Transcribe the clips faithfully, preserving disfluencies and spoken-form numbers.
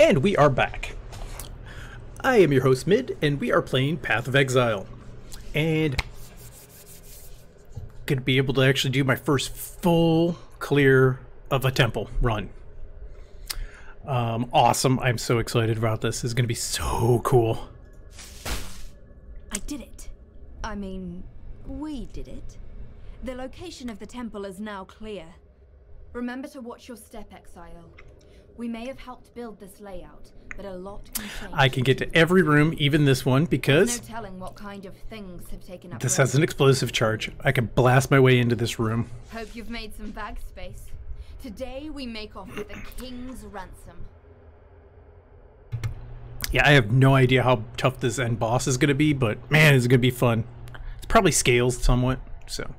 And we are back. I am your host, Mid, and we are playing Path of Exile. And going to be able to actually do my first full clear of a temple run. Um, awesome. I'm so excited about this. This is going to be so cool. I did it. I mean, we did it. The location of the temple is now clear. Remember to watch your step, Exile. We may have helped build this layout, but a lot can change. I can get to every room, even this one, because no telling what kind of things have taken up. This has an explosive charge. I can blast my way into this room. Hope you've made some bag space. Today we make off with the king's ransom. Yeah, I have no idea how tough this end boss is going to be, but man, it's going to be fun. It's probably scales somewhat, so.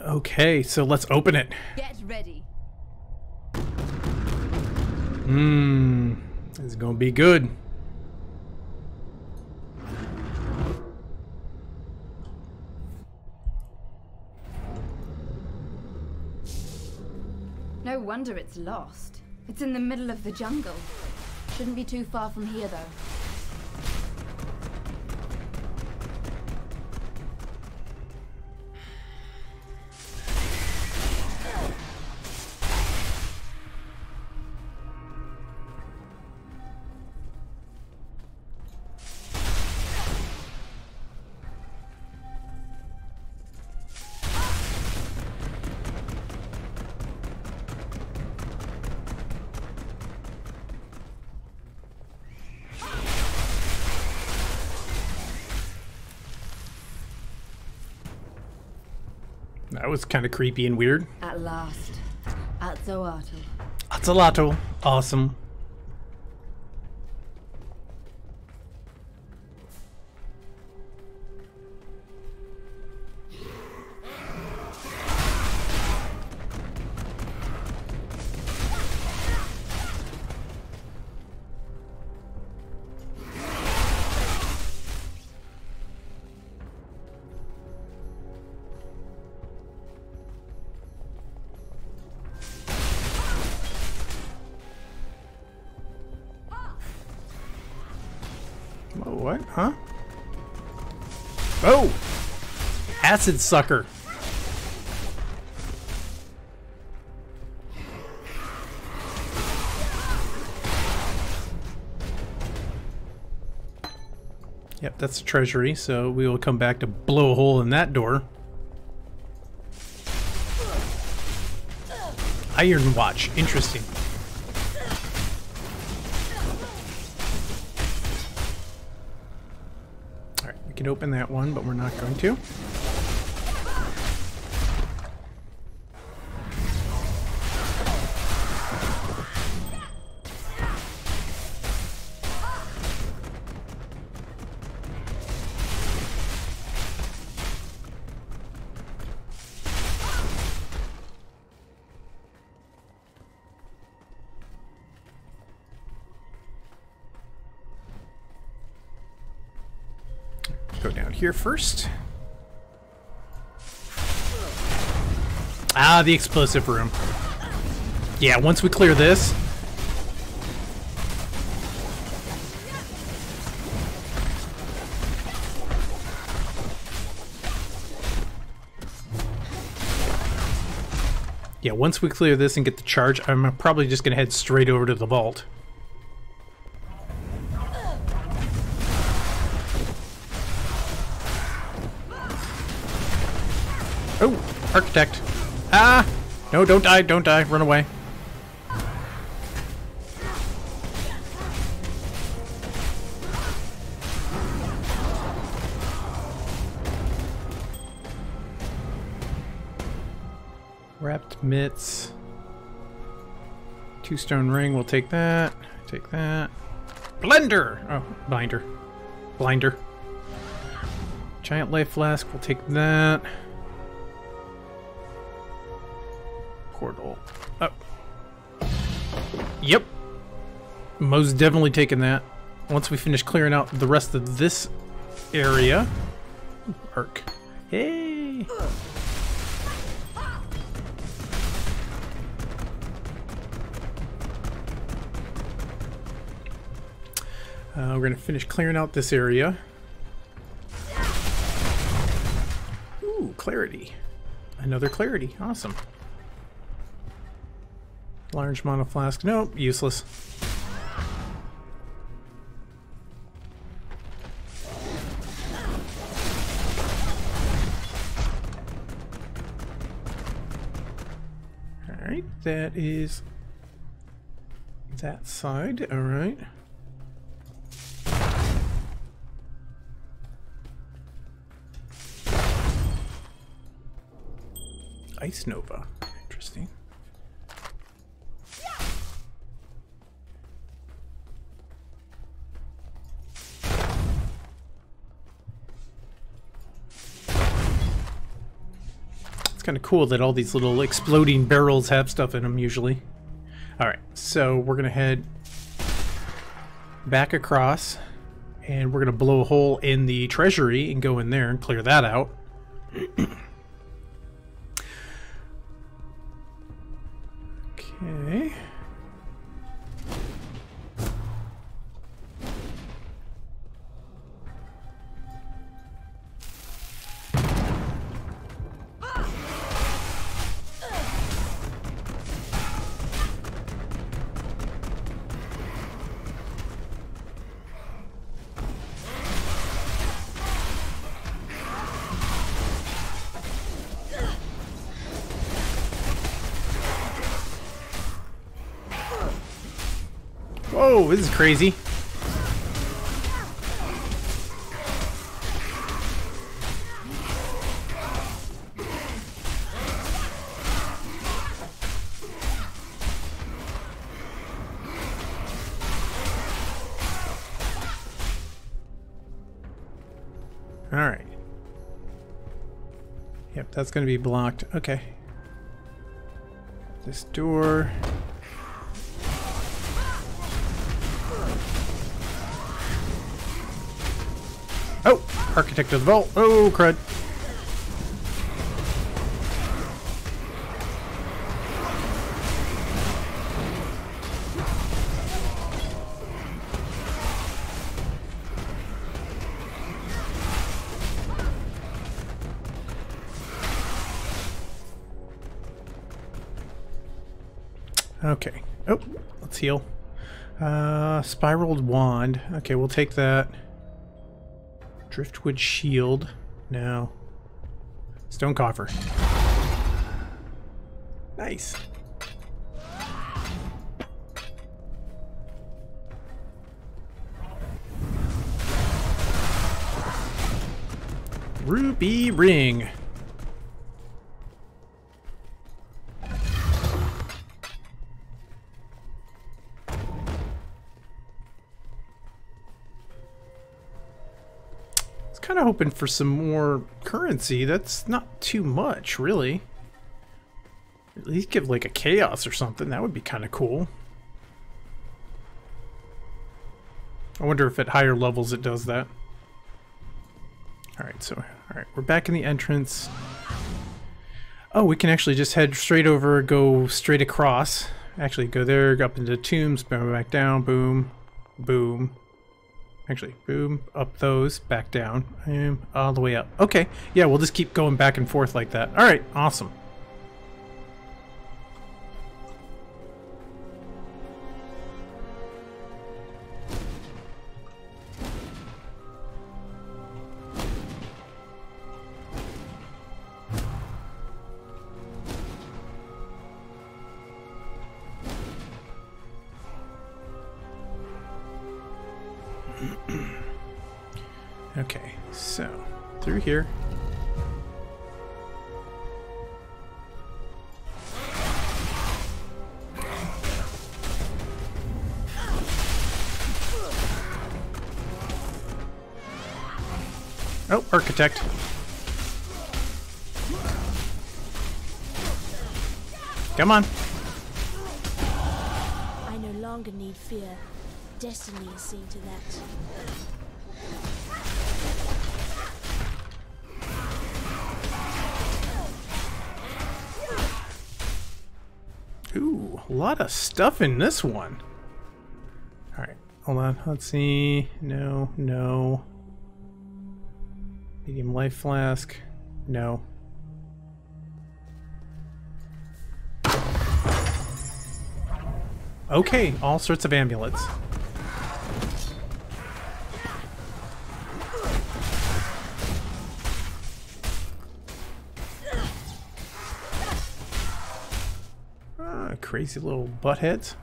Okay, so let's open it. Get ready. Mmm, it's gonna be good. No wonder it's lost. It's in the middle of the jungle. Shouldn't be too far from here, though. That was kind of creepy and weird. At last. Atzoato. Atzalato. Awesome. What? Huh? Oh! Acid sucker. Yep, that's the treasury, so we will come back to blow a hole in that door. Iron Watch. Interesting. Can open that one, but we're not going to. Here first. Ah, the explosive room. Yeah, once we clear this. Yeah, once we clear this and get the charge, I'm probably just gonna head straight over to the vault. Oh, architect. Ah! No, don't die, don't die, run away. Wrapped mitts. Two stone ring, we'll take that. Take that. Blender! Oh, binder. Blinder. Giant life flask, we'll take that. Portal. Oh. Yep. Mo's definitely taking that. Once we finish clearing out the rest of this area. Arc. Hey! Uh, we're going to finish clearing out this area. Ooh, clarity. Another clarity. Awesome. Large mono flask. Nope, useless. Alright, that is that side. Alright. Ice Nova. Interesting. It's kind of cool that all these little exploding barrels have stuff in them usually. Alright, so we're going to head back across and we're going to blow a hole in the treasury and go in there and clear that out. Okay. Whoa, this is crazy. All right. Yep, that's going to be blocked. Okay. This door. Oh! Architect of the Vault! Oh, crud! Okay. Oh! Let's heal. Uh, spiraled wand. Okay, we'll take that. Driftwood shield. No. Stone coffer. Nice. Ruby ring. Kind of hoping for some more currency. That's not too much, really. At least give like a chaos or something. That would be kind of cool. I wonder if at higher levels it does that. Alright, so alright, we're back in the entrance. Oh, we can actually just head straight over, go straight across. Actually, go there, go up into the tombs, boom, back down, boom, boom. Actually, boom, up those, back down, and all the way up. Okay, yeah, we'll just keep going back and forth like that. All right, awesome. Okay, so through here. Oh, architect. Come on. I no longer need fear. Destiny is seen to that. Ooh, a lot of stuff in this one. Alright, Hold on, let's see. No, no. Medium life flask. No. Okay, all sorts of amulets. Ah, crazy little buttheads.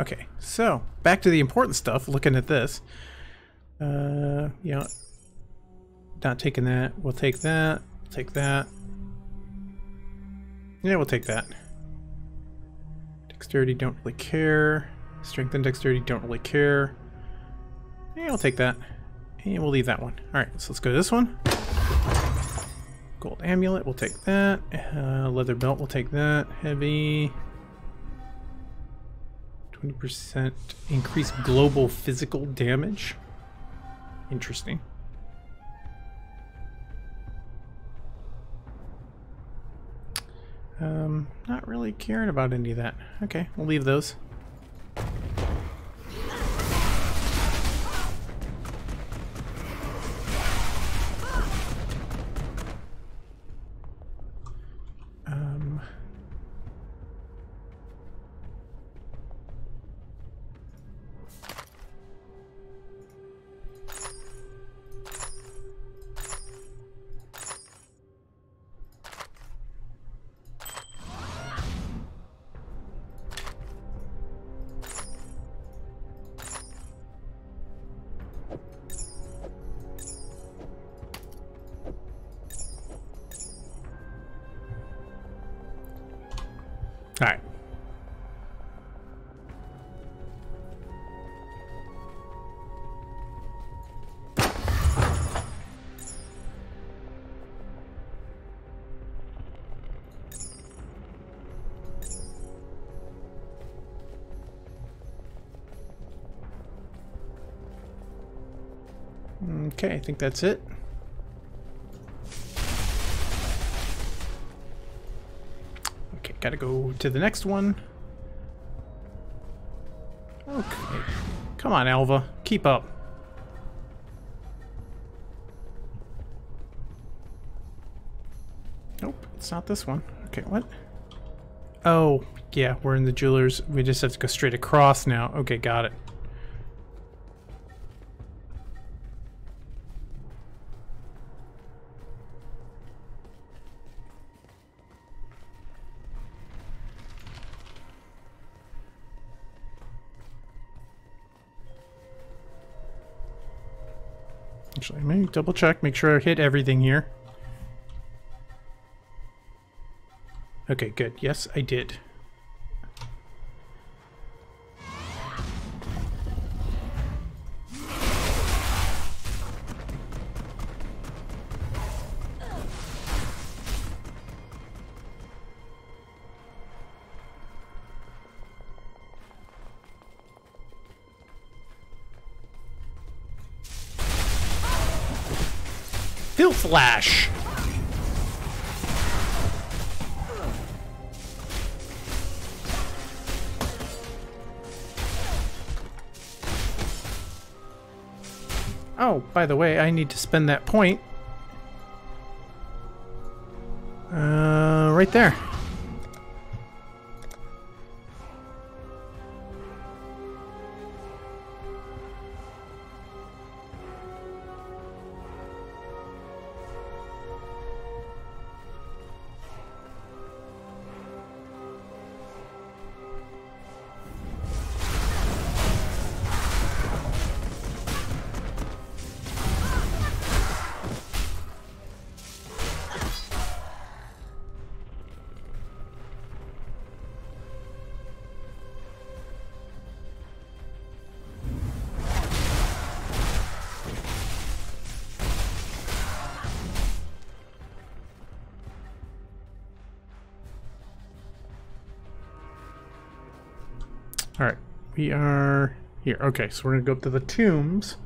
Okay, so back to the important stuff, looking at this. Uh, you know, not taking that. We'll take that. We'll take that. Yeah, we'll take that. Dexterity, don't really care. Strength and dexterity, don't really care. Yeah, we'll take that. And we'll leave that one. Alright, so let's go to this one. Gold amulet, we'll take that. Uh, leather belt, we'll take that. Heavy. twenty percent increased global physical damage. Interesting. Um, not really caring about any of that. Okay, we'll leave those. Um, Okay, I think that's it. Okay, gotta go to the next one. Okay. Come on, Alva. Keep up. Nope, it's not this one. Okay, what? Oh, yeah, we're in the jewelers. We just have to go straight across now. Okay, got it. Actually, let me double check, make sure I hit everything here. Okay, good. Yes, I did. Flash. Oh, by the way, I need to spend that point. Uh, right there. Alright, we are here. Okay, so we're going to go up to the tombs.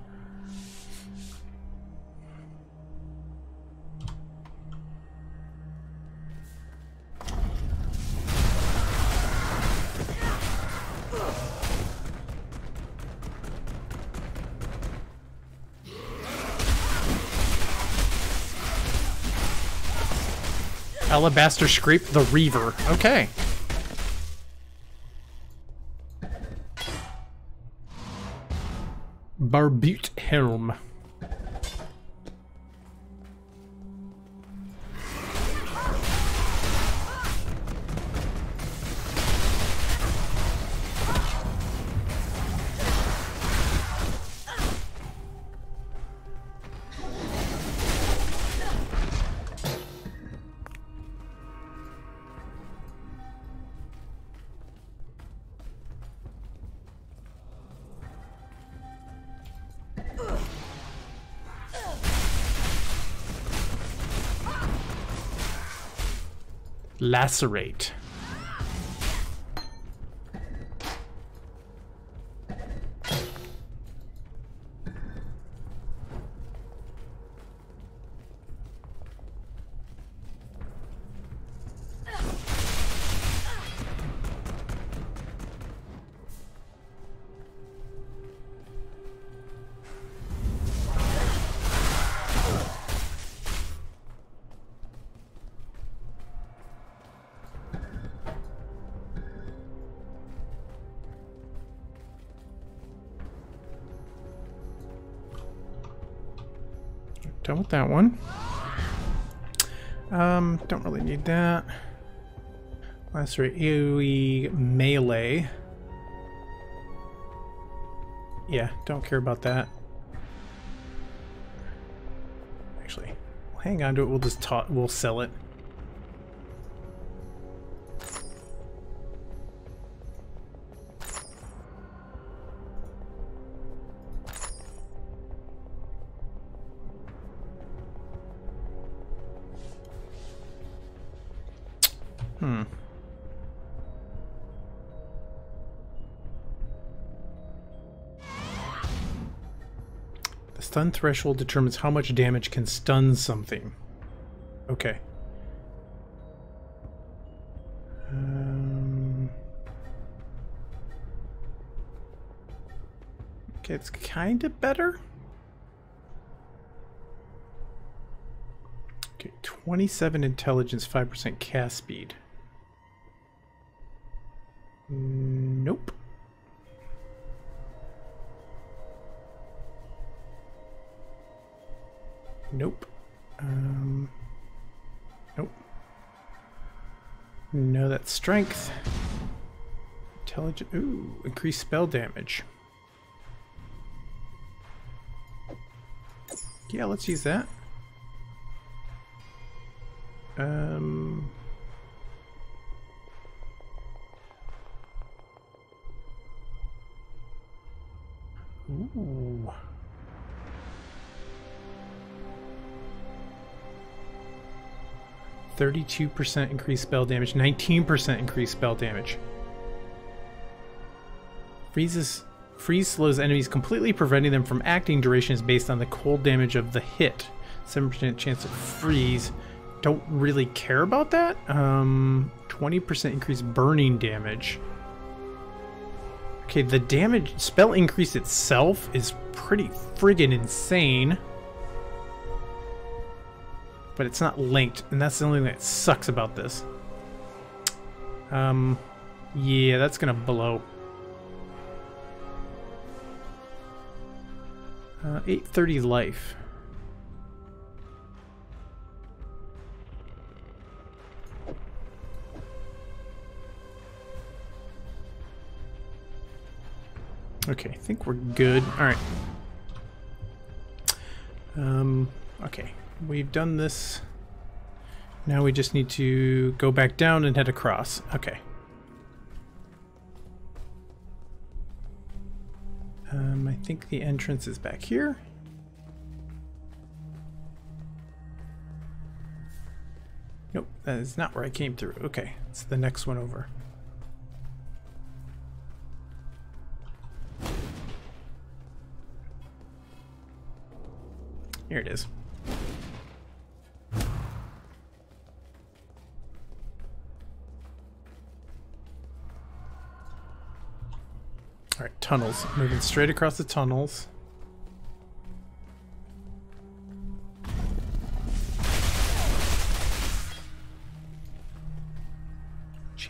Alabaster Scrape the Reaver. Okay. Barbute Helm. Lacerate. Done with that one. Um, don't really need that. Lacerate AoE melee. Yeah, don't care about that. Actually, we'll hang on to it. We'll just ta- we'll sell it. Stun threshold determines how much damage can stun something. Okay. Um, okay, it's kind of better. Okay, twenty-seven intelligence, five percent cast speed. Nope. Nope. Um, nope. No, that's strength. Intelligence. Ooh, increased spell damage. Yeah, let's use that. Um. Ooh. thirty-two percent increased spell damage, nineteen percent increased spell damage. Freezes, freeze slows enemies completely, preventing them from acting. Duration is based on the cold damage of the hit. seven percent chance of freeze. Don't really care about that. Um, twenty percent increased burning damage. Okay, the damage spell increase itself is pretty friggin' insane. But it's not linked, and that's the only thing that sucks about this. Um, yeah, that's gonna blow. Uh, eight thirty life. Okay, I think we're good. All right. Um, okay. We've done this. Now we just need to go back down and head across. Okay. Um, I think the entrance is back here. Nope, that is not where I came through. Okay, it's the next one over. Here it is. Alright, tunnels. Moving straight across the tunnels.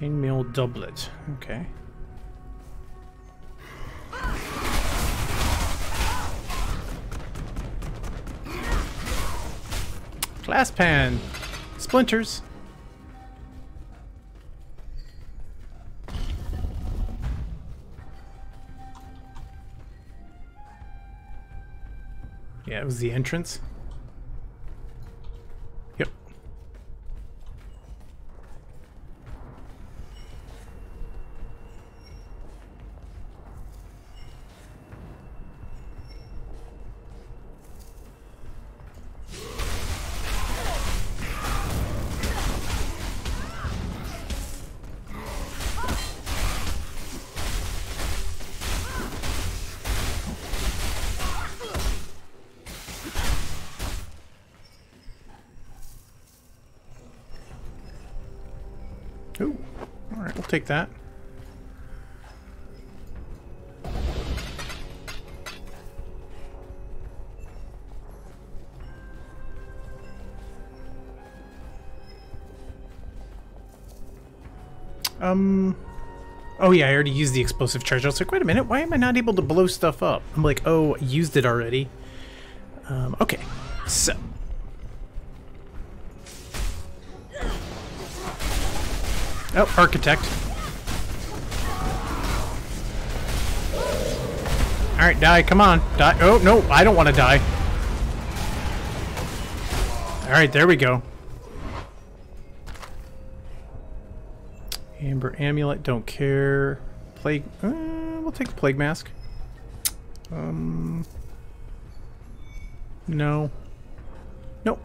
Chainmail doublet. Okay. Glass pan. Splinters. Yeah, it was the entrance. Yep. Ooh. All right, we'll take that. Um, oh yeah, I already used the explosive charge. I was like, wait a minute, why am I not able to blow stuff up? I'm like, oh, I used it already. Um, okay, so. Oh, architect. Alright, die, come on. Die. Oh, no, I don't want to die. Alright, there we go. Amber amulet, don't care. Plague, uh, we'll take the plague mask. Um, no. Nope.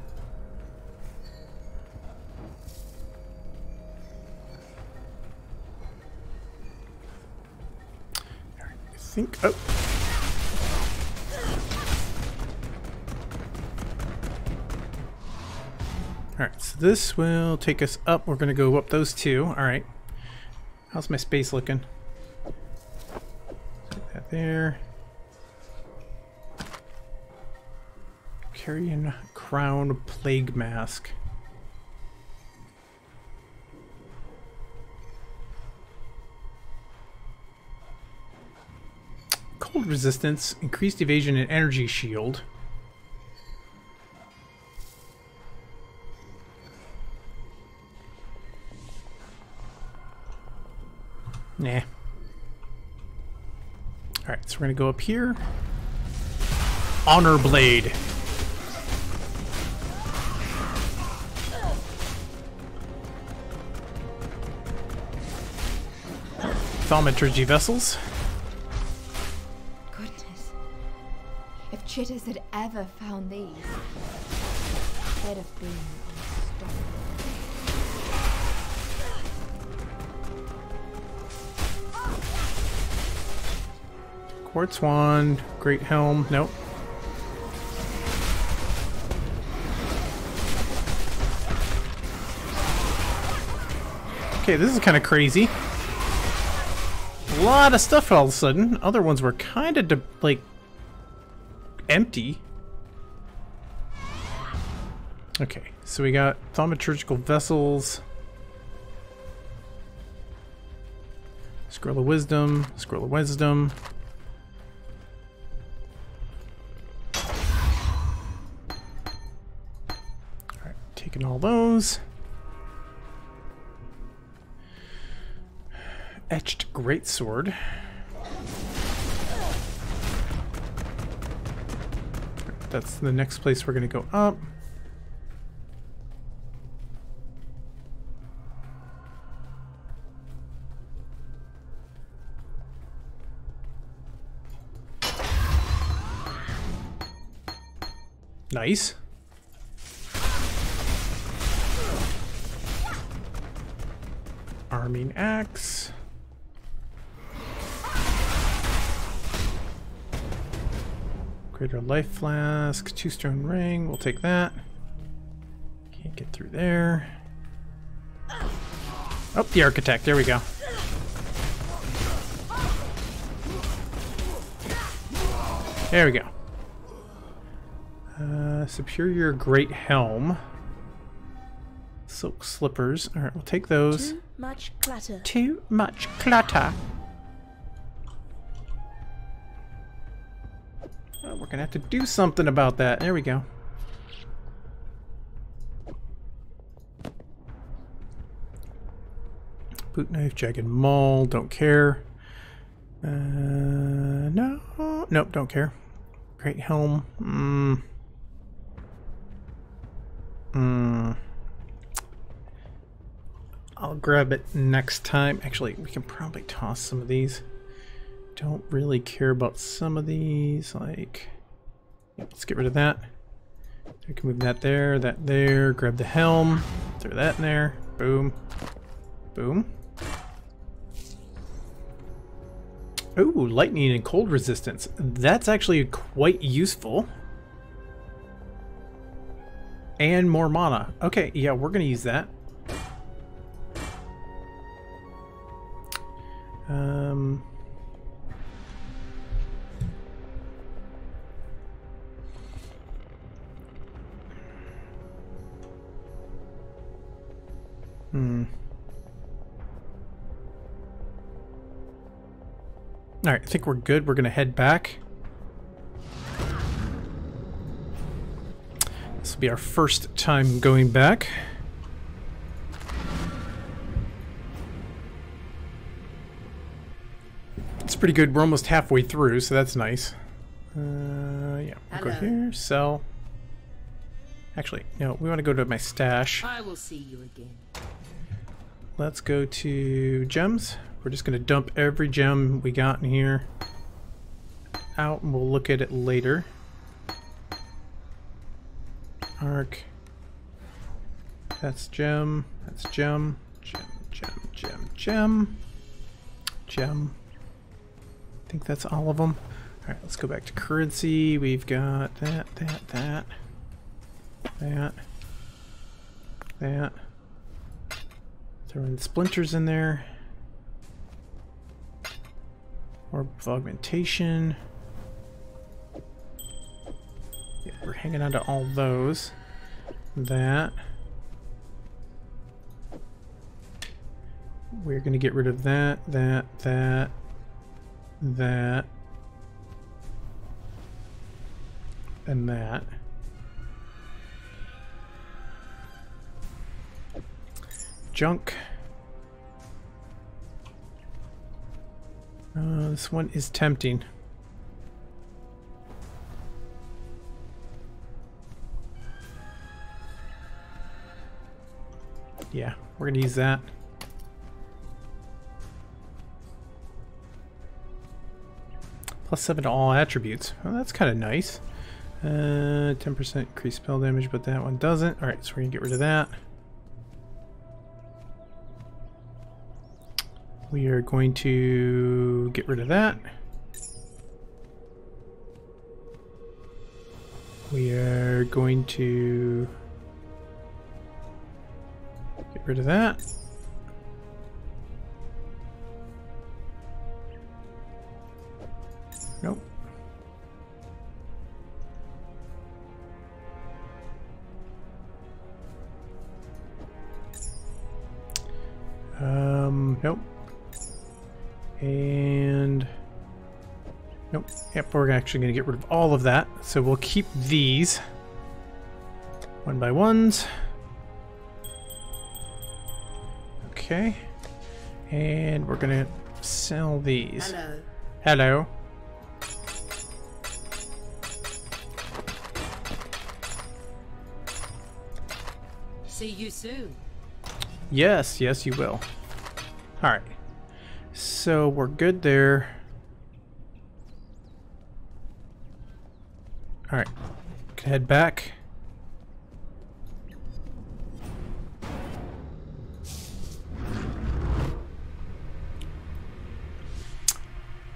Think, oh. Alright, so this will take us up. We're going to go up those two. Alright. How's my space looking? Put that there. Carrion Crown Plague Mask. Resistance, increased evasion, and energy shield. Nah. Alright, so we're gonna go up here. Honor Blade. Thaumaturgy vessels. Jitters had ever found these, they'd have been unstoppable. Quartz wand, great helm, nope. Okay, this is kind of crazy. A lot of stuff all of a sudden. Other ones were kind of like empty. Okay, so we got thaumaturgical vessels, scroll of wisdom, scroll of wisdom. All right, taking all those. Etched greatsword. That's the next place we're going to go up. Nice. Arming axe. Greater life flask, two stone ring, we'll take that. Can't get through there. Oh, the architect, there we go. There we go. Uh, superior great helm. silk slippers. Alright, we'll take those. Too much clutter. Too much clutter. Oh, we're gonna have to do something about that. There we go. Boot knife, jagged maul, don't care. Uh, no, nope, don't care. Great helm. Mm. Mm. I'll grab it next time. Actually, we can probably toss some of these. Don't really care about some of these. Like, let's get rid of that. We can move that there, that there. Grab the helm. Throw that in there. Boom. Boom. Oh, lightning and cold resistance. That's actually quite useful. And more mana. Okay, yeah, we're gonna use that. Um, hmm. Alright, I think we're good. We're gonna head back. This will be our first time going back. It's pretty good. We're almost halfway through, so that's nice. Uh, yeah, we'll go here, sell. Actually, no, we want to go to my stash. I will see you again. Let's go to gems. We're just going to dump every gem we got in here out, and we'll look at it later. Arc. That's gem. That's gem. Gem, gem, gem, gem. Gem. I think that's all of them. Alright, let's go back to currency. We've got that, that, that. That. That. Throwing splinters in there. Orb of augmentation. Yeah, we're hanging on to all those. That. We're gonna get rid of that, that, that, that, and that. Junk. Uh, this one is tempting. Yeah, we're gonna use that. Plus seven to all attributes. Well, that's kind of nice. Uh, ten percent increased spell damage, but that one doesn't. Alright, so we're gonna get rid of that. We are going to get rid of that. We are going to get rid of that. Nope. Um, nope. And nope. Yep, we're actually going to get rid of all of that. So we'll keep these one by ones. Okay. And we're going to sell these. Hello. Hello. See you soon. Yes, yes, you will. All right. So we're good there. Alright, head back.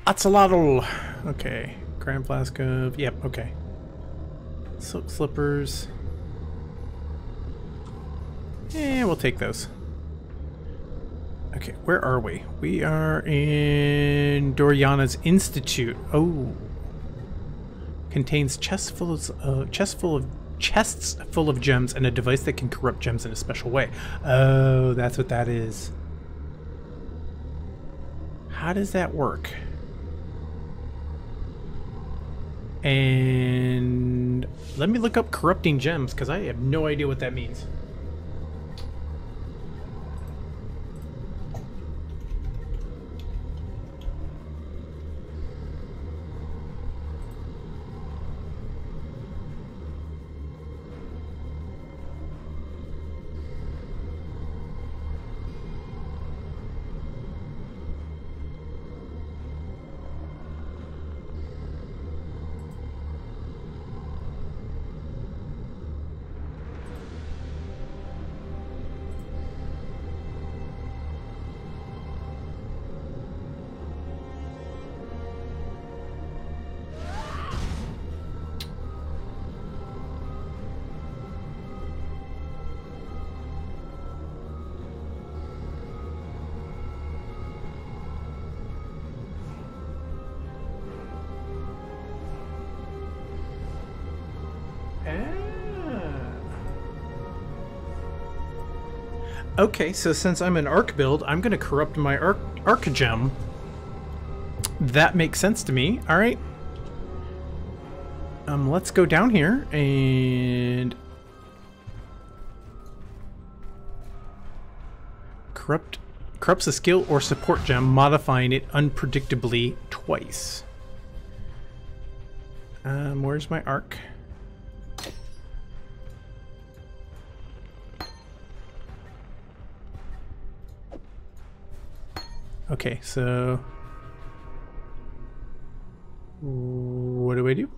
Axolotl! Okay, Grand Flask of... Yep, okay. Silk Slippers. Eh, we'll take those. Okay, where are we? We are in Doryani's Institute. Oh, contains chests full of uh, chests full of chests full of gems and a device that can corrupt gems in a special way. Oh, that's what that is. How does that work? And let me look up corrupting gems, because I have no idea what that means. Okay, so since I'm an arc build, I'm going to corrupt my arc, arc gem. That makes sense to me. All right. Um, let's go down here and... Corrupt, corrupts a skill or support gem, modifying it unpredictably twice. Um, where's my arc? Okay, so what do I do?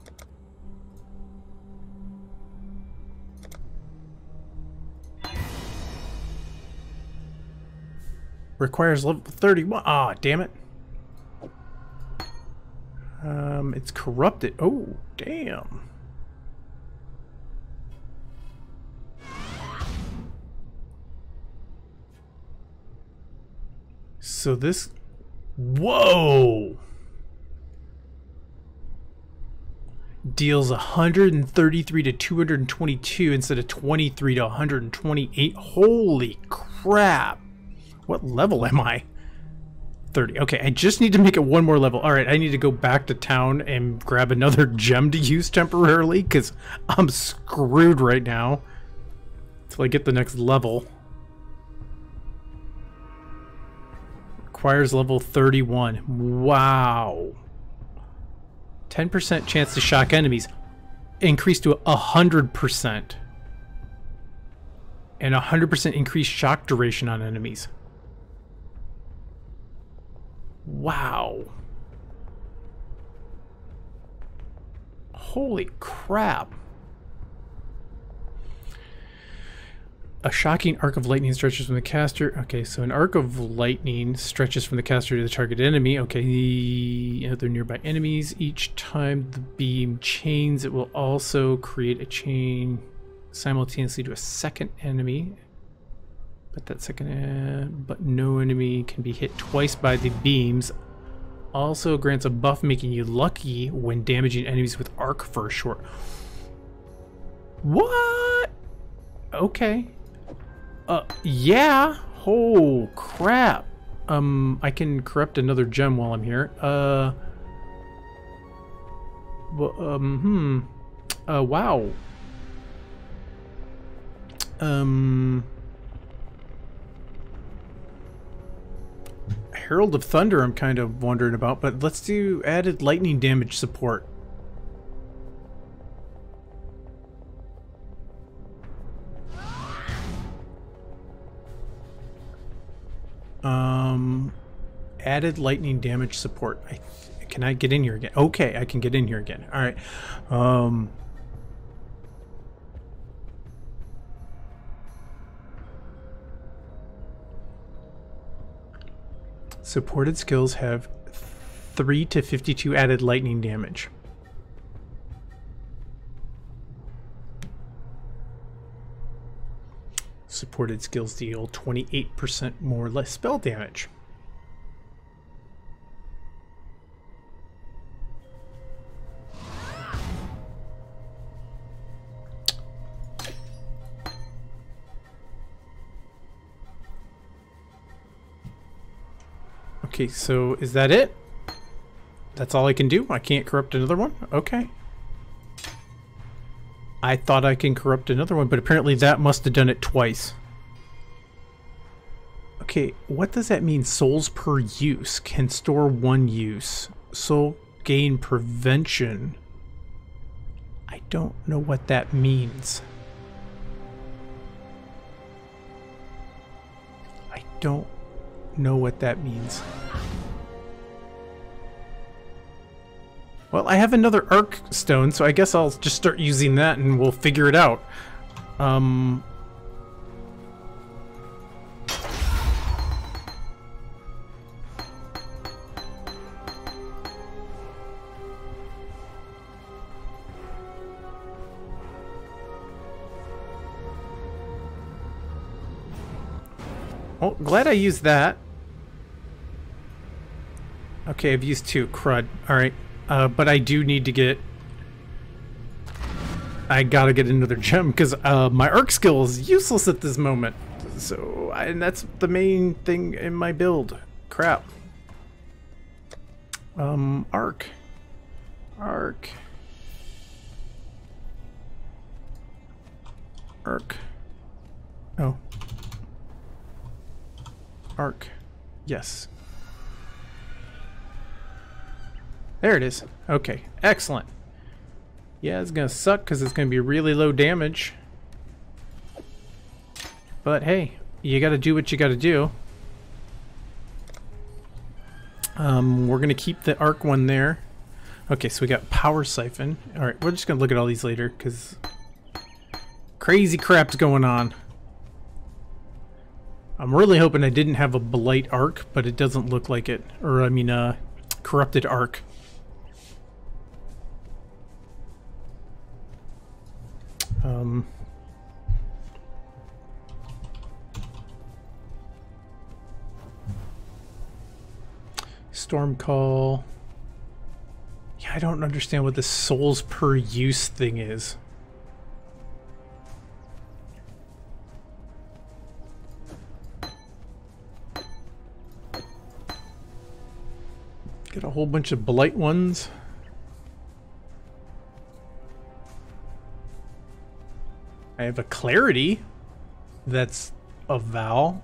Requires level thirty-one. Ah, damn it. Um, it's corrupted. Oh, damn. So this, whoa, deals one thirty-three to two twenty-two instead of twenty-three to one twenty-eight. Holy crap. What level am I? thirty. Okay, I just need to make it one more level. All right, I need to go back to town and grab another gem to use temporarily because I'm screwed right now until I get the next level. Requires level thirty-one. Wow. ten percent chance to shock enemies. Increased to one hundred percent. And one hundred percent increased shock duration on enemies. Wow. Holy crap. A shocking arc of lightning stretches from the caster. Okay, so an arc of lightning stretches from the caster to the target enemy. Okay, other nearby enemies. Each time the beam chains, it will also create a chain simultaneously to a second enemy. But that second, uh, but no enemy can be hit twice by the beams. Also grants a buff, making you lucky when damaging enemies with arc for a short. What? Okay. Uh, yeah. Oh, crap. Um, I can corrupt another gem while I'm here. Uh, well, um, hmm. Uh, wow. Um, Herald of Thunder I'm kind of wondering about, but let's do added lightning damage support. Um, added lightning damage support. I th can I get in here again? Okay, I can get in here again. All right. Um, supported skills have three to fifty-two added lightning damage. Supported skills deal twenty-eight percent more or less spell damage. Okay, so is that it? That's all I can do? I can't corrupt another one? Okay. I thought I can corrupt another one, but apparently that must have done it twice. Okay, what does that mean? Souls per use can store one use. Soul gain prevention. I don't know what that means. I don't know what that means. Well, I have another arc stone, so I guess I'll just start using that and we'll figure it out. Um... Oh, glad I used that. Okay, I've used two. Crud. Alright. Uh, but I do need to get... I gotta get another gem, because uh, my arc skill is useless at this moment. So, I, and that's the main thing in my build. Crap. Um, arc. Arc. Arc. Oh. Arc. Yes. There it is. Okay. Excellent. Yeah, it's gonna suck because it's gonna be really low damage. But hey, you gotta do what you gotta do. Um, we're gonna keep the arc one there. Okay, so we got power siphon. Alright, we're just gonna look at all these later because crazy crap's going on. I'm really hoping I didn't have a blight arc, but it doesn't look like it. Or, I mean, uh, corrupted arc. Um. Storm call. Yeah, I don't understand what the souls per use thing is. Get a whole bunch of blight ones. I have a clarity that's a vowel.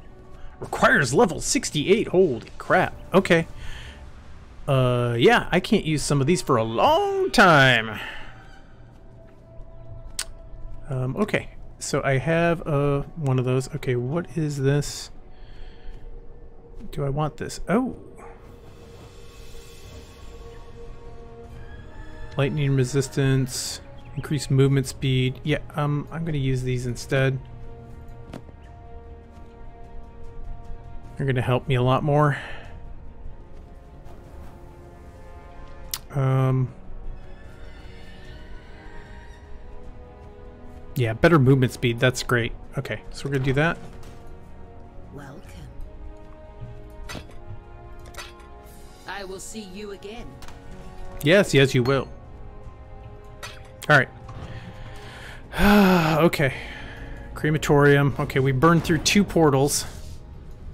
Requires level sixty-eight. Holy crap. Okay. Uh, yeah, I can't use some of these for a long time. Um, okay. So I have uh, one of those. Okay, what is this? Do I want this? Oh. Lightning resistance, increased movement speed. Yeah, um, I'm going to use these instead. They're going to help me a lot more. Um, yeah, better movement speed. That's great. Okay, so we're going to do that. Welcome. I will see you again. Yes, yes, you will. Alright. Okay. Crematorium. Okay, we burned through two portals.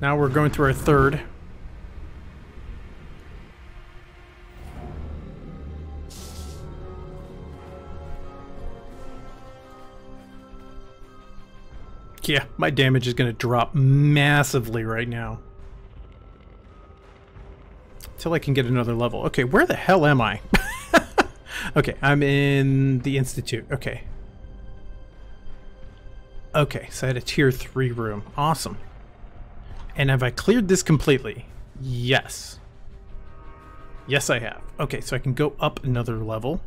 Now we're going through our third. Yeah, my damage is going to drop massively right now. Till I can get another level. Okay, where the hell am I? Okay, I'm in the Institute. Okay. Okay, so I had a tier three room. Awesome. And have I cleared this completely? Yes. Yes, I have. Okay, so I can go up another level.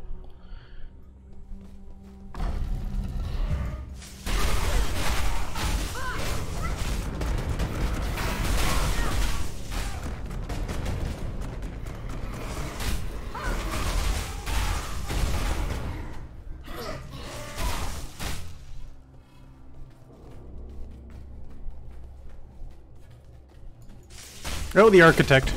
Oh, the architect.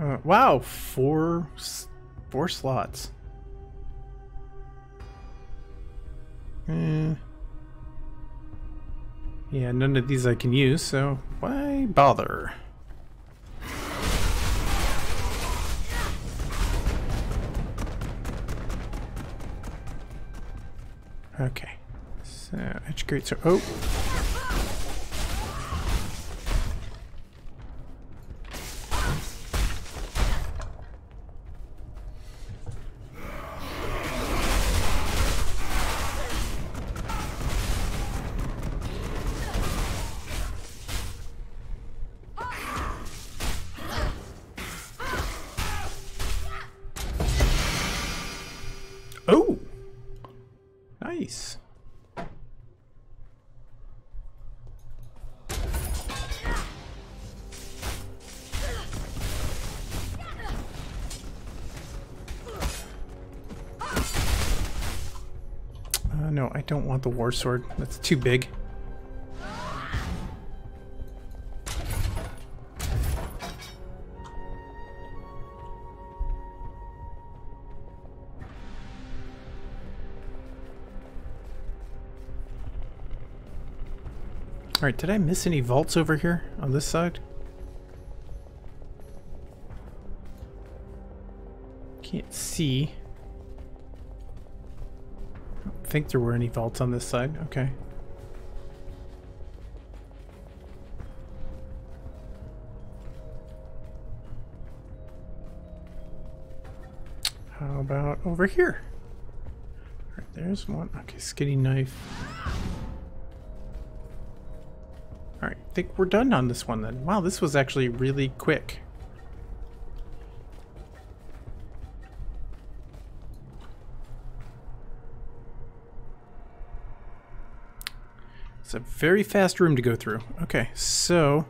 Uh, wow, four, four slots. Eh. Yeah, none of these I can use, so why bother? Okay, so educate, so, oh. No, I don't want the war sword. That's too big. Alright, did I miss any vaults over here on this side? Can't see. I think there were any vaults on this side. Okay. How about over here? All right, there's one. Okay, skinny knife. All right, I think we're done on this one then. Wow, this was actually really quick. A very fast room to go through. Okay, so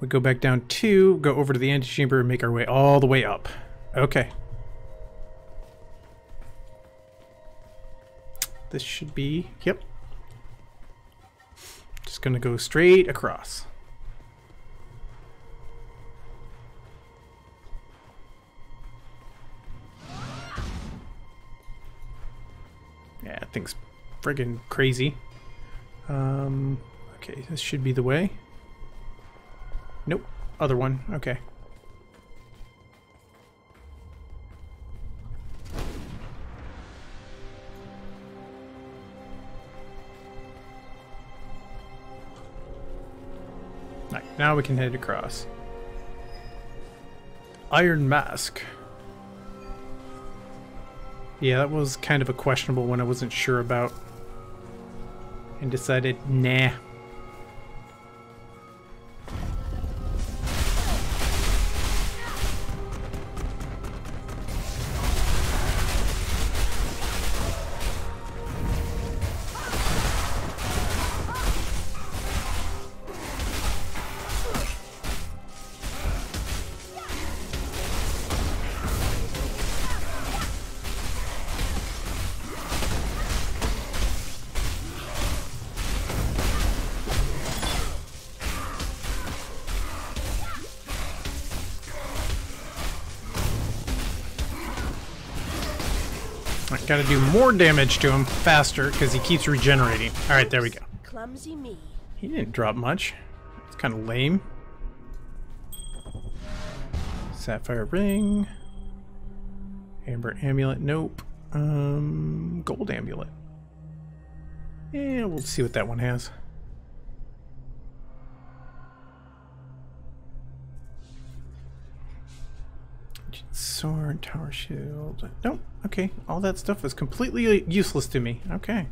we go back down two, go over to the antechamber, and make our way all the way up. Okay. This should be, yep. Just gonna go straight across. Yeah, thing's friggin' crazy. Um, okay, this should be the way. Nope, other one, okay. Alright, now we can head across. Iron Mask. Yeah, that was kind of a questionable one I wasn't sure about. And decided, nah. Gotta do more damage to him faster because he keeps regenerating. Alright, there we go. Clumsy me. He didn't drop much. It's kind of lame. Sapphire ring. Amber amulet. Nope. Um, gold amulet. Yeah, we'll see what that one has. Sword, tower shield. Nope. Okay. All that stuff is completely useless to me. Okay.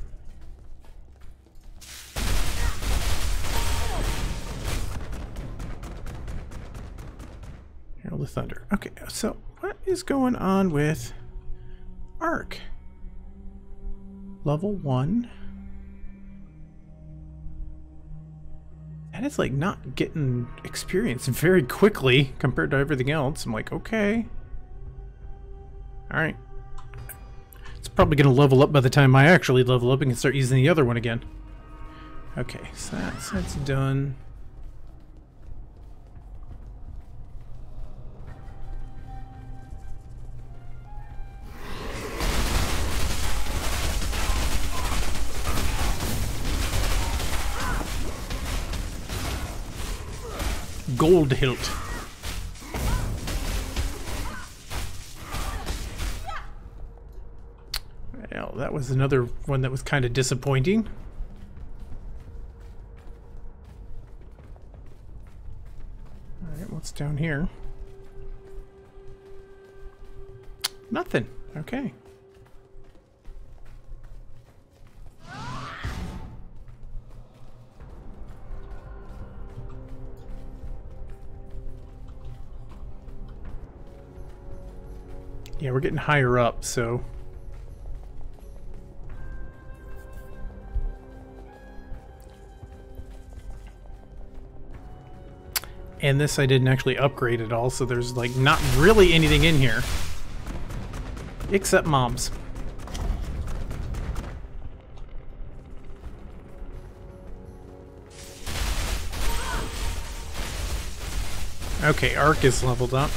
Herald of Thunder. Okay. So, what is going on with Arc? Level one. That is like not getting experience very quickly compared to everything else. I'm like, okay. Alright. It's probably going to level up by the time I actually level up and can start using the other one again. Okay, so that's, that's done. gold hilt. Well, that was another one that was kind of disappointing. Alright, what's down here? Nothing. Okay. Yeah, we're getting higher up, so... And this I didn't actually upgrade at all, so there's, like, not really anything in here. Except mobs. Okay, Ark is leveled up.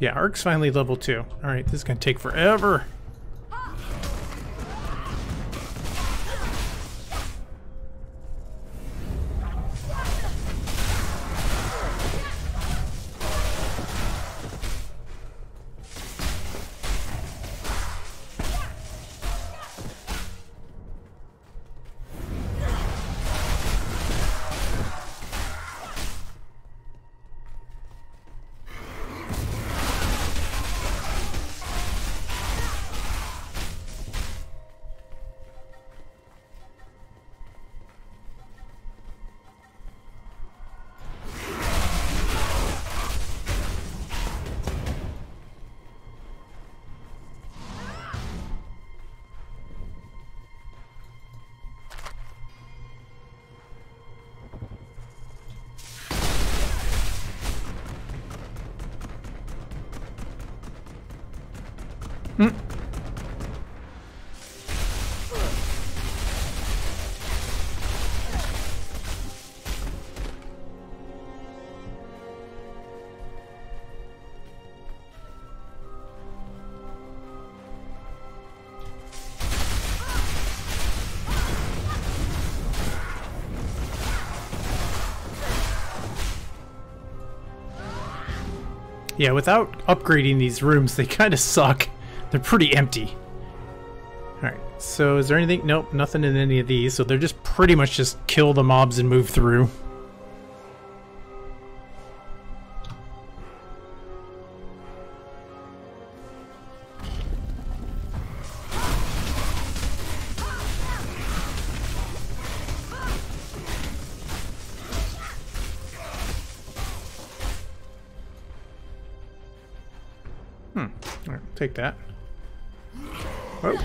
Yeah, Ark's finally level two. All right, this is gonna take forever. Yeah, without upgrading these rooms, they kind of suck. They're pretty empty. Alright, so is there anything? Nope, nothing in any of these. So they're just pretty much just kill the mobs and move through. Take that. Oh.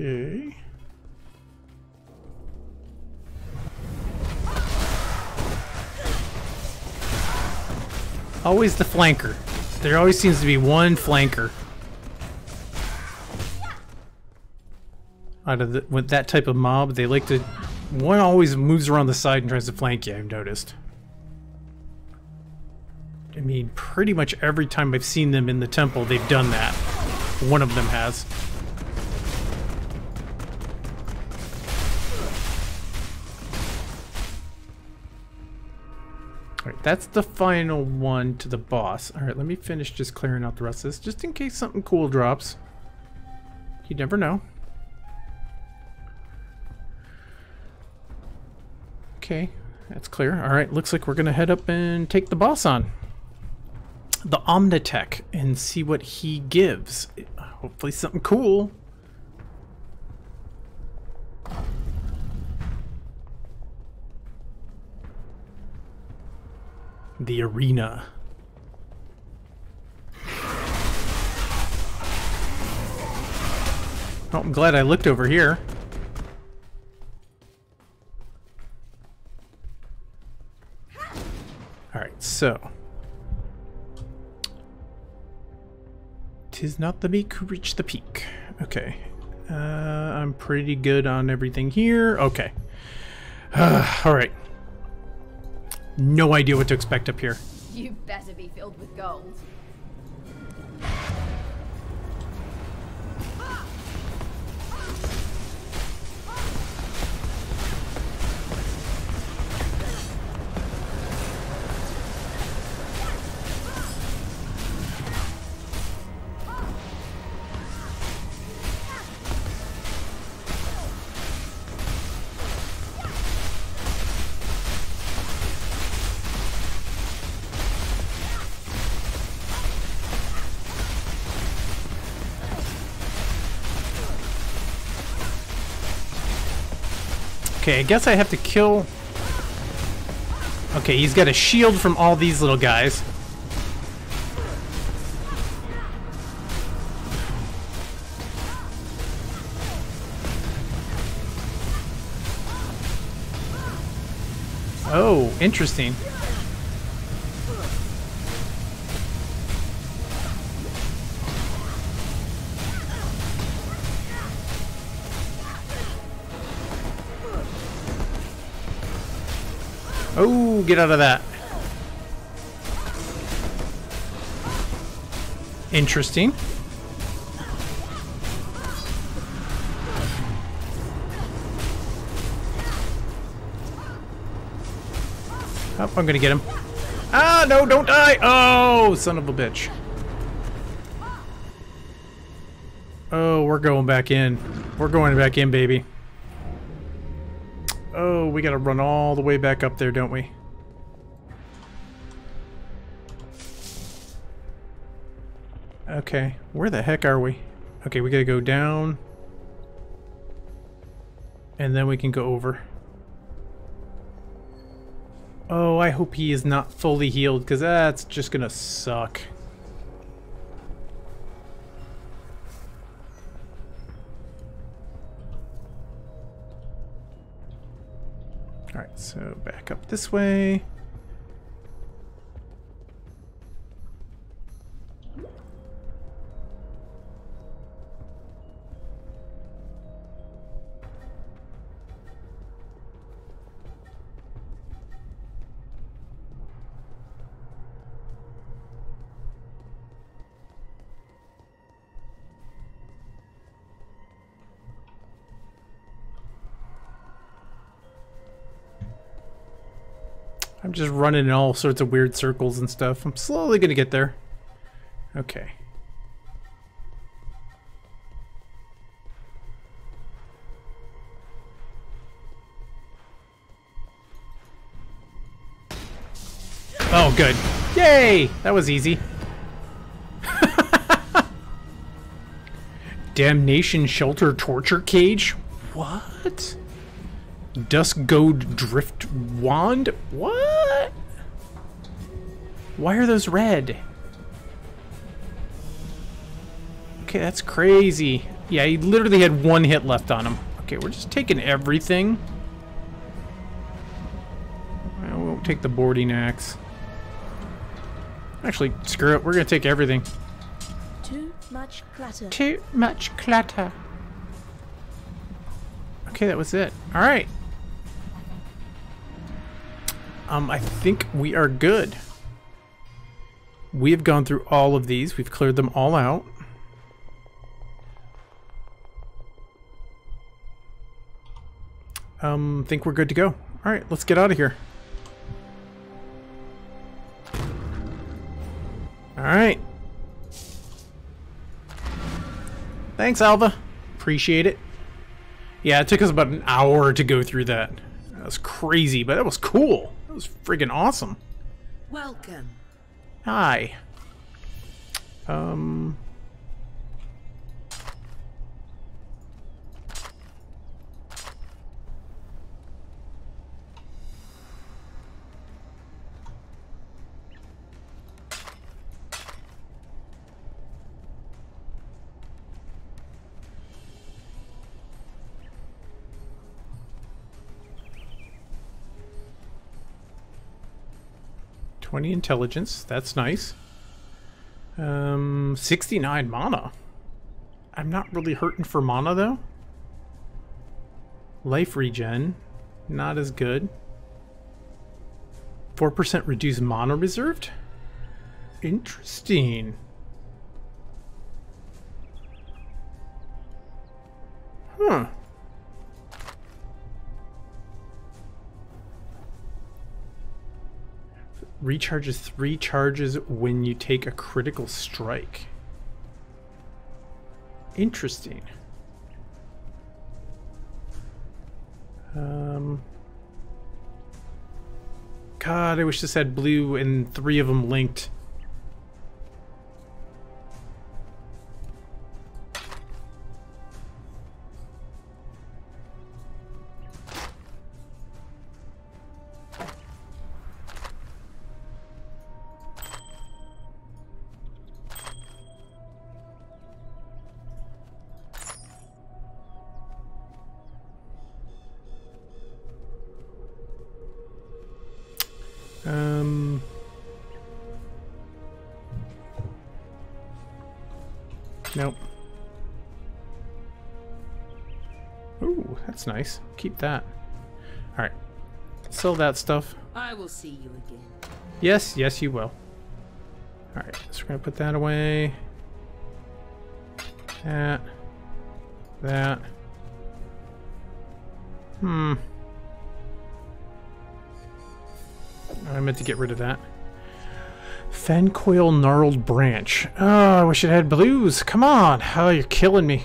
Okay. Always the flanker. There always seems to be one flanker. Out of the, with that type of mob, they like to... One always moves around the side and tries to flank you, I've noticed. I mean, pretty much every time I've seen them in the temple, they've done that. One of them has. That's the final one to the boss. Alright, let me finish just clearing out the rest of this, just in case something cool drops. You never know. Okay, that's clear. Alright, looks like we're gonna head up and take the boss on. The Omnitech, and see what he gives. Hopefully something cool. The arena. Oh, I'm glad I looked over here. Alright, so. Tis not the meek who reach the peak. Okay. Uh, I'm pretty good on everything here. Okay. Uh, Alright. No idea what to expect up here. You better be filled with gold. Okay, I guess I have to kill... Okay, he's got a shield from all these little guys. Oh, interesting. Oh, get out of that. Interesting. Oh, I'm gonna get him. Ah, no, don't die. Oh, son of a bitch. Oh, we're going back in. We're going back in, baby. Oh, we gotta run all the way back up there, don't we? Okay, where the heck are we? Okay, we gotta go down. And then we can go over. Oh, I hope he is not fully healed, because that's just gonna suck. Alright, so back up this way. I'm just running in all sorts of weird circles and stuff. I'm slowly gonna get there. Okay. Oh, good. Yay! That was easy. Damnation Shelter Torture Cage? What? Dusk Goad Drift Wand? What? Why are those red? Okay, that's crazy. Yeah, he literally had one hit left on him. Okay, we're just taking everything. I won't take the boarding axe. Actually, screw it. We're gonna take everything. Too much clutter. Too much clutter. Okay, that was it. All right. Um, I think we are good. We have gone through all of these. We've cleared them all out. Um, think we're good to go. All right, let's get out of here. All right. Thanks, Alva. Appreciate it. Yeah, it took us about an hour to go through that. That was crazy, but that was cool. That was friggin' awesome. Welcome. Hi. Um. twenty intelligence. That's nice. Um, sixty-nine mana. I'm not really hurting for mana, though. Life regen. Not as good. four percent reduced mana reserved? Interesting. Huh. Recharges three charges when you take a critical strike. Interesting. Um... God, I wish this had blue and three of them linked. Um... Nope. Ooh, that's nice. Keep that. Alright. Sell that stuff. I will see you again. Yes, yes you will. Alright, so we're gonna put that away. That. That. Hmm. I meant to get rid of that. Fencoil Gnarled Branch. Oh, I wish it had blues. Come on. Oh, you're killing me.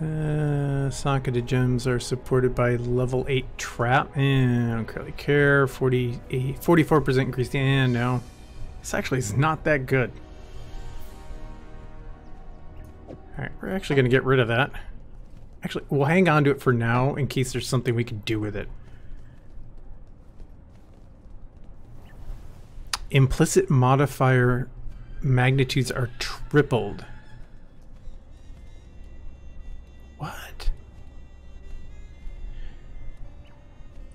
Uh, socketed gems are supported by level eight trap. And eh, I don't really care. forty-eight, forty-four percent increased. And eh, no. This actually is not that good. Alright, we're actually going to get rid of that. Actually, we'll hang on to it for now in case there's something we can do with it. Implicit modifier magnitudes are tripled. What?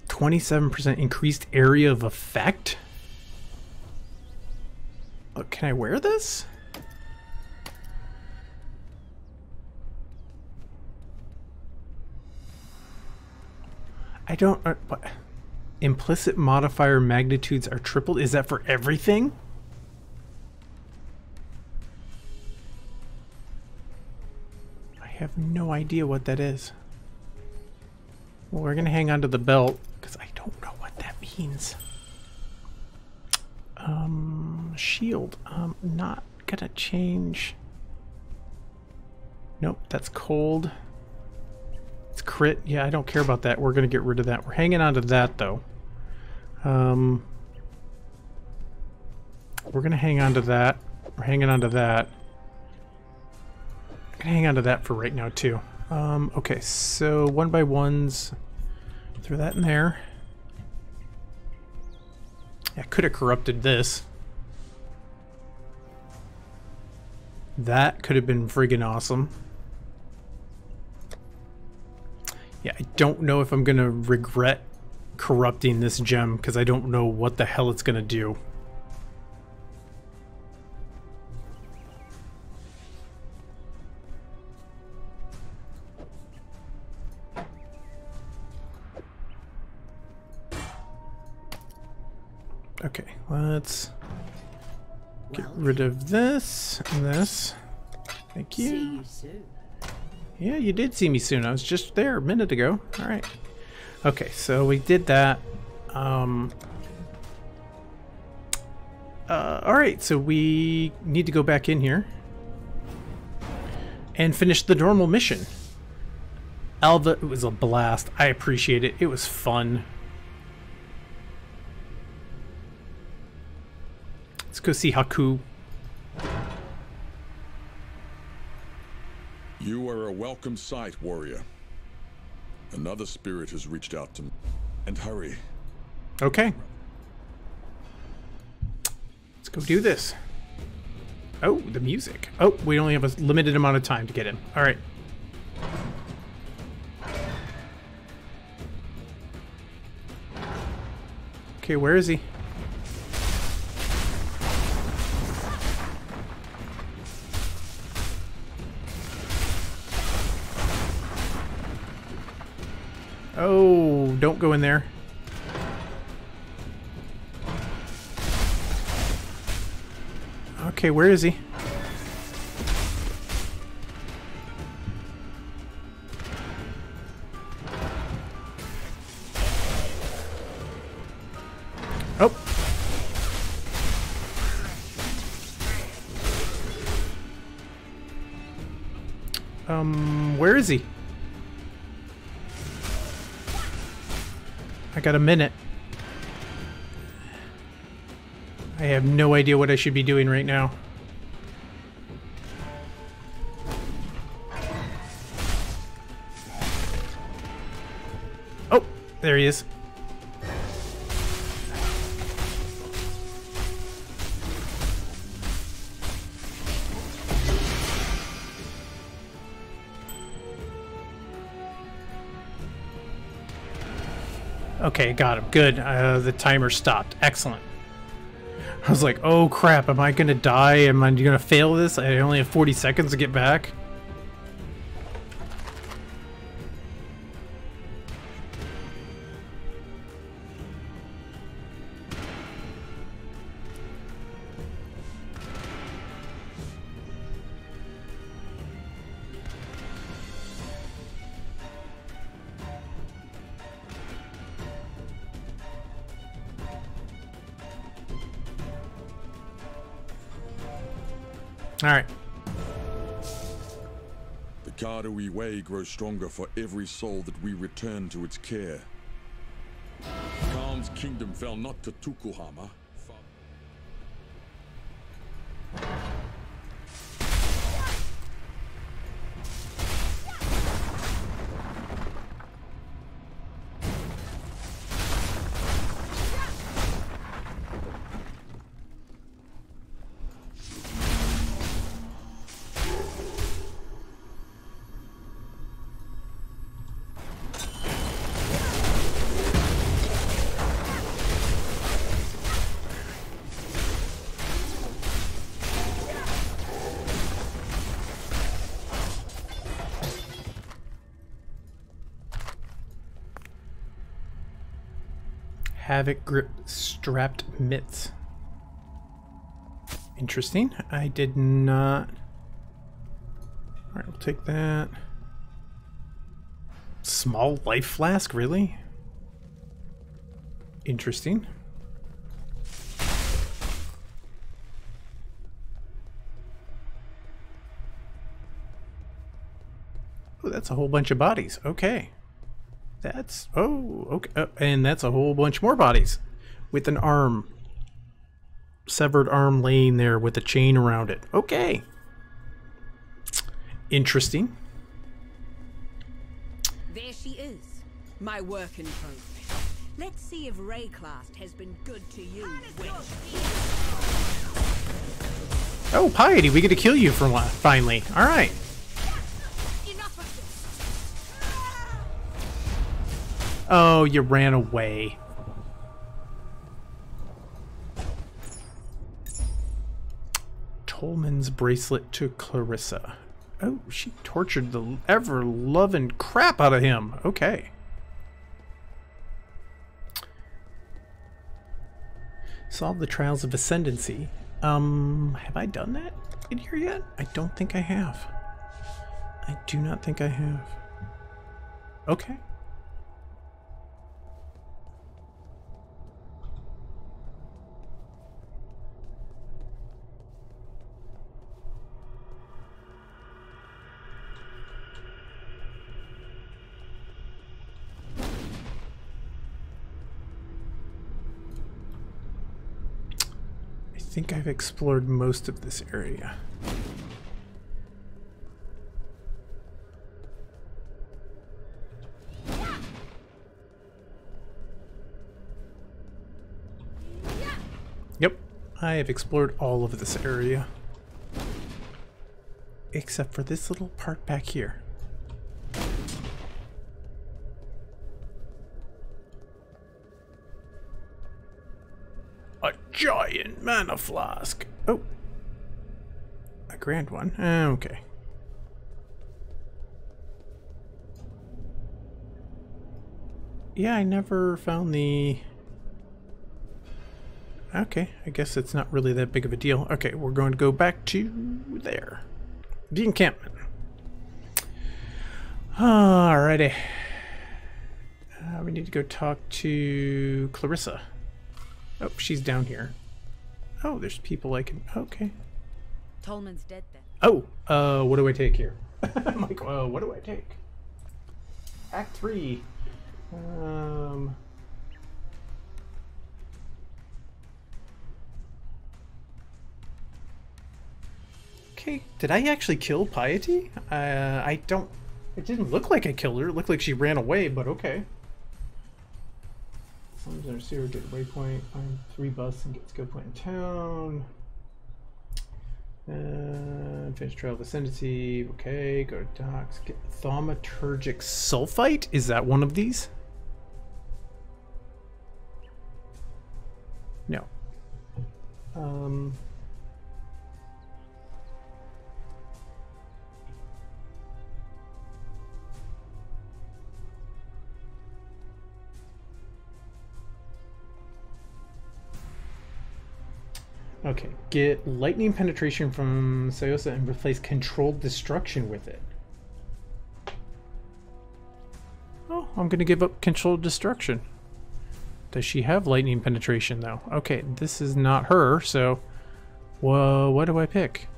twenty-seven percent increased area of effect? Oh, can I wear this? I don't... Uh, what? Implicit modifier magnitudes are tripled? Is that for everything? I have no idea what that is. Well, we're gonna hang on to the belt because I don't know what that means. Um, shield. I'm not gonna change. Nope, that's cold. It's crit. Yeah, I don't care about that. We're gonna get rid of that. We're hanging on to that though. Um, we're gonna hang on to that. We're hanging on to that. I'm gonna hang on to that for right now too. Um, okay, so one by ones. Throw that in there. I could have corrupted this. That could have been friggin' awesome. Yeah, I don't know if I'm gonna regret corrupting this gem because I don't know what the hell it's gonna do. Okay, let's get rid of this and this. Thank you. See you soon. Yeah, you did see me soon. I was just there a minute ago. Alright. Okay, so we did that. Um, uh, Alright, so we need to go back in here and finish the normal mission. Alva, it was a blast. I appreciate it. It was fun. Let's go see Haku. You are a welcome sight, warrior. Another spirit has reached out to me. And hurry. Okay. Let's go do this. Oh, the music. Oh, we only have a limited amount of time to get in. All right. Okay, where is he? Oh, don't go in there. Okay, where is he? Oh. Um, where is he? I got a minute. I have no idea what I should be doing right now. Oh, there he is. Okay, got him. Good. Uh, the timer stopped. Excellent. I was like, oh crap, am I gonna die? Am I gonna fail this? I only have forty seconds to get back. All right. The Kada we weigh grows stronger for every soul that we return to its care. Khan's kingdom fell not to Tukuhama. Havoc grip strapped mitts. Interesting. I did not. Alright, we'll take that. Small life flask, really? Interesting. Oh, that's a whole bunch of bodies. Okay. That's, oh, okay, oh, and that's a whole bunch more bodies with an arm, severed arm laying there with a chain around it. Okay. Interesting. There she is, my work in progress. Let's see if Rayclast has been good to you, witch. Oh, Piety, we get to kill you for finally. All right. Oh, you ran away. Tolman's bracelet to Clarissa. Oh, she tortured the ever-loving crap out of him. Okay. Solve the trials of ascendancy. Um, have I done that in here yet? I don't think I have. I do not think I have. Okay. I think I've explored most of this area. Yeah. Yeah. Yep, I have explored all of this area. Except for this little part back here. and a flask. Oh. A grand one. Uh, okay. Yeah, I never found the... Okay, I guess it's not really that big of a deal. Okay, we're going to go back to there. The encampment. Alrighty. Uh, we need to go talk to Clarissa. Oh, she's down here. Oh, there's people I can... Okay. Tolman's dead then. Oh, uh, what do I take here? I'm like, well, what do I take? Act three. Um... Okay, did I actually kill Piety? Uh, I don't... It didn't look like I killed her. It looked like she ran away, but okay. Sums our zero, get waypoint, find three buffs and get skill point in town. Uh, finish trail vicinity. Okay, go to docks. Get thaumaturgic sulfite. Is that one of these? No. Um... Okay, get lightning penetration from Sayosa and replace controlled destruction with it. Oh, I'm gonna give up controlled destruction. Does she have lightning penetration though? Okay, this is not her, so... Whoa, what do I pick?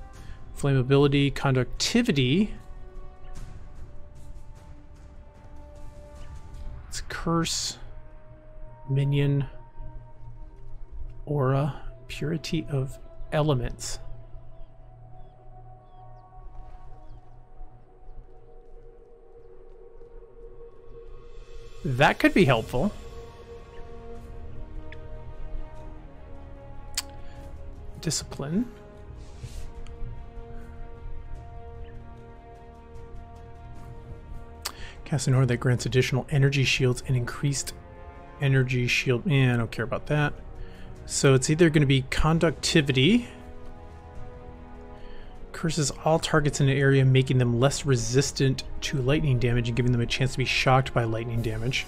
Flammability, conductivity... It's curse... Minion... Aura... Purity of elements. That could be helpful. Discipline. Cast an aura that grants additional energy shields and increased energy shield. Eh, I don't care about that. So it's either going to be conductivity, curses all targets in an area, making them less resistant to lightning damage and giving them a chance to be shocked by lightning damage.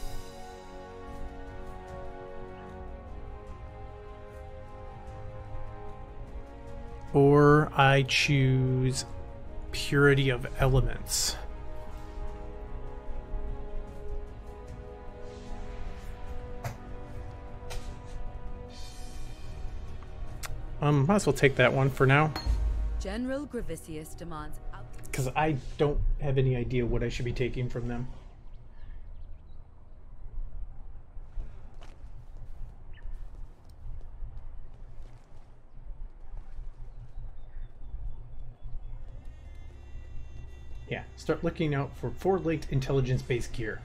Or I choose purity of elements. Um, might as well take that one for now. General Gravisius demands out. Because I don't have any idea what I should be taking from them. Yeah, start looking out for four-linked intelligence-based gear.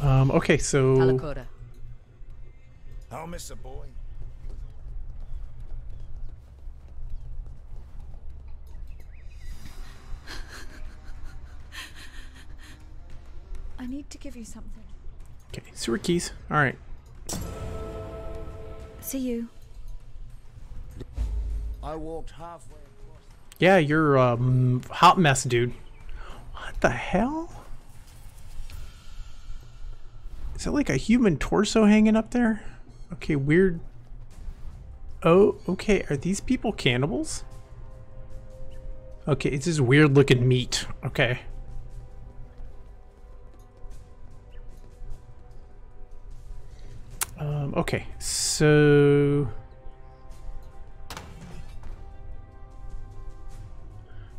Um, okay, so... Talakoda. I'll miss a boy. I need to give you something. Okay, sewer keys. All right. See you. I walked halfway across. Yeah, you're a um, hot mess, dude. What the hell? Is that like a human torso hanging up there? Okay, weird. Oh, okay. Are these people cannibals? Okay, it's just weird looking meat. Okay. Um, okay, so...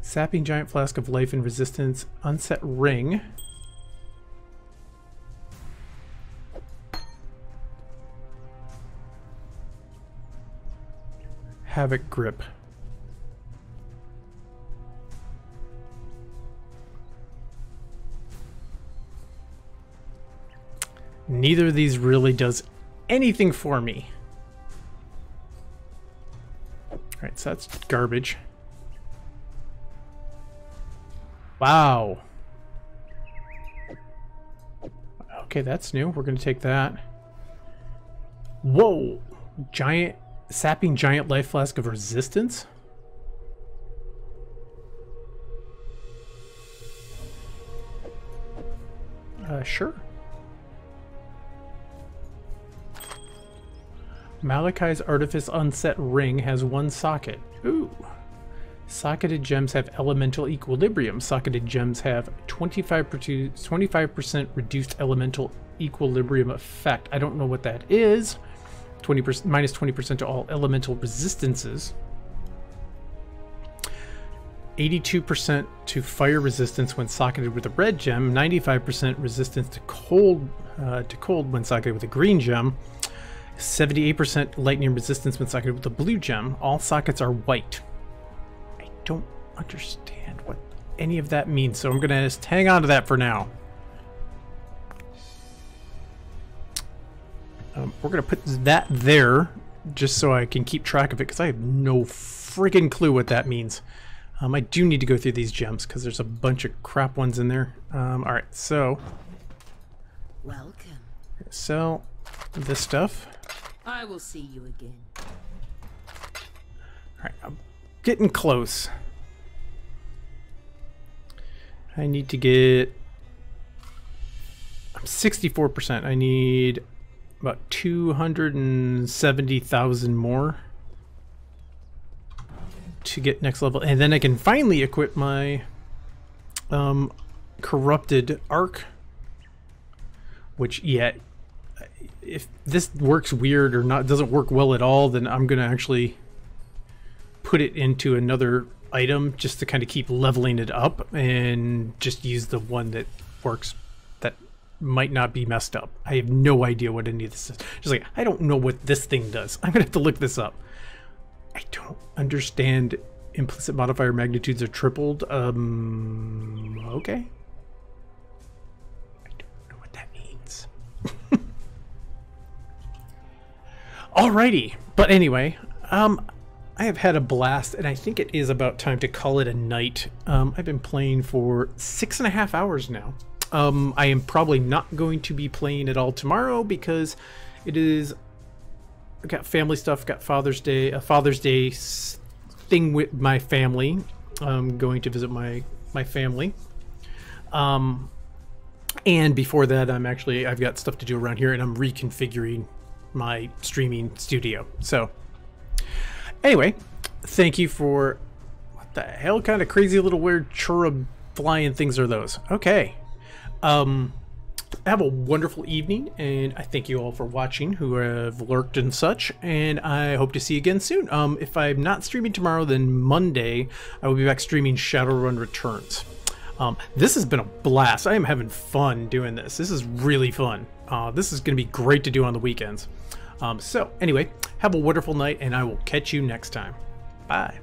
Sapping giant flask of life and resistance. Unset ring. Havoc grip. Neither of these really does anything for me. Alright, so that's garbage. Wow. Okay, that's new. We're gonna take that. Whoa! Giant, sapping giant life flask of resistance? Uh, sure. Malachi's Artifice Unset Ring has one socket. Ooh. Socketed gems have elemental equilibrium. Socketed gems have twenty-five percent reduced elemental equilibrium effect. I don't know what that is. twenty percent minus twenty percent to all elemental resistances. eighty-two percent to fire resistance when socketed with a red gem, ninety-five percent resistance to cold uh, to cold when socketed with a green gem, seventy-eight percent lightning resistance when socketed with a blue gem. All sockets are white. I don't understand what any of that means, so I'm gonna just hang on to that for now. Um, we're gonna put that there just so I can keep track of it, because I have no freaking clue what that means. Um, I do need to go through these gems because there's a bunch of crap ones in there. Um, all right, so welcome. Sell this stuff. I will see you again. All right, I'm getting close. I need to get. I'm sixty-four percent. I need about two hundred seventy thousand more to get next level, and then I can finally equip my um, corrupted arc, which yeah, if this works weird or not, doesn't work well at all, then I'm gonna actually put it into another item just to kind of keep leveling it up and just use the one that works, that might not be messed up. I have no idea what any of this is. Just like, I don't know what this thing does. I'm gonna have to look this up. I don't understand implicit modifier magnitudes are tripled. Um, okay. I don't know what that means. Alrighty. But anyway, um, I have had a blast, and I think it is about time to call it a night. Um, I've been playing for six and a half hours now. Um, I am probably not going to be playing at all tomorrow because it is... I've got family stuff, got Father's Day, a Father's Day thing with my family. I'm going to visit my, my family. Um, and before that, I'm actually, I've got stuff to do around here, and I'm reconfiguring my streaming studio. So anyway, thank you for, what the hell kind of crazy little weird cherub flying things are those? Okay. Um... Have a wonderful evening, and I thank you all for watching who have lurked and such, and I hope to see you again soon. Um, if I'm not streaming tomorrow, then Monday I will be back streaming Shadowrun Returns. Um, this has been a blast. I am having fun doing this. This is really fun. Uh, this is going to be great to do on the weekends. Um, so anyway, have a wonderful night, and I will catch you next time. Bye.